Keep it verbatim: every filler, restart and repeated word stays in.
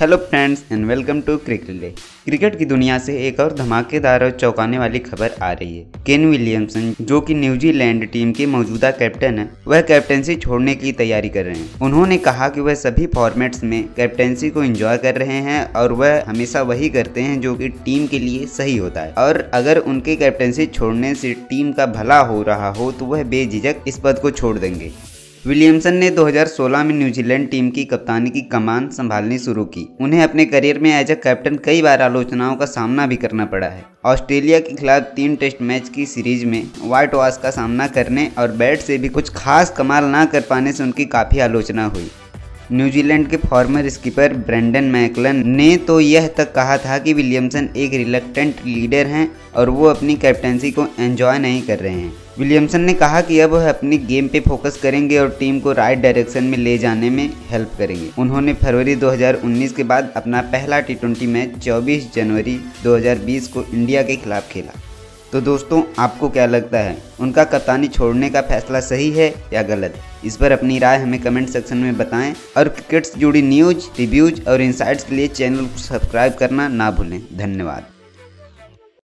Hello friends and welcome to क्रिक्रेले। Cricket की दुनिया से एक और धमाकेदार और चौंकाने वाली खबर आ रही है। केन विलियमसन जो कि न्यूजीलैंड टीम के मौजूदा कैप्टन हैं, वह कैप्टेंसी छोड़ने की तैयारी कर रहे हैं। उन्होंने कहा कि वह सभी फॉर्मेट्स में कैप्टेंसी को एंजॉय कर रहे हैं और वह हमेशा वही करते हैं जो कि टीम के लिए सही होता है, और अगर उनके कैप्टेंसी छोड़ने से टीम का भला हो रहा हो तो वह बेझिझक इस पद को छोड़ देंगे। विलियमसन ने दो हज़ार सोलह में न्यूजीलैंड टीम की कप्तानी की कमान संभालनी शुरू की। उन्हें अपने करियर में एज अ कैप्टन कई बार आलोचनाओं का सामना भी करना पड़ा है। ऑस्ट्रेलिया के खिलाफ तीन टेस्ट मैच की सीरीज में वाइट वॉश का सामना करने और बैट से भी कुछ खास कमाल ना कर पाने से उनकी काफ़ी आलोचना हुई। न्यूजीलैंड के फॉर्मर स्किपर ब्रैंडन मैकलम ने तो यह तक कहा था कि विलियमसन एक रिलक्टेंट लीडर हैं और वो अपनी कैप्टेंसी को एंजॉय नहीं कर रहे हैं। विलियमसन ने कहा कि अब वह अपनी गेम पे फोकस करेंगे और टीम को राइट डायरेक्शन में ले जाने में हेल्प करेंगे। उन्होंने फरवरी दो हज़ार उन्नीस के बाद अपना पहला टी ट्वेंटी मैच चौबीस जनवरी दो हज़ार बीस को इंडिया के खिलाफ खेला। तो दोस्तों, आपको क्या लगता है, उनका कप्तानी छोड़ने का फैसला सही है या गलत? इस पर अपनी राय हमें कमेंट सेक्शन में बताएं और क्रिकेट से जुड़ी न्यूज, रिव्यूज और इंसाइट्स के लिए चैनल को सब्सक्राइब करना ना भूलें। धन्यवाद।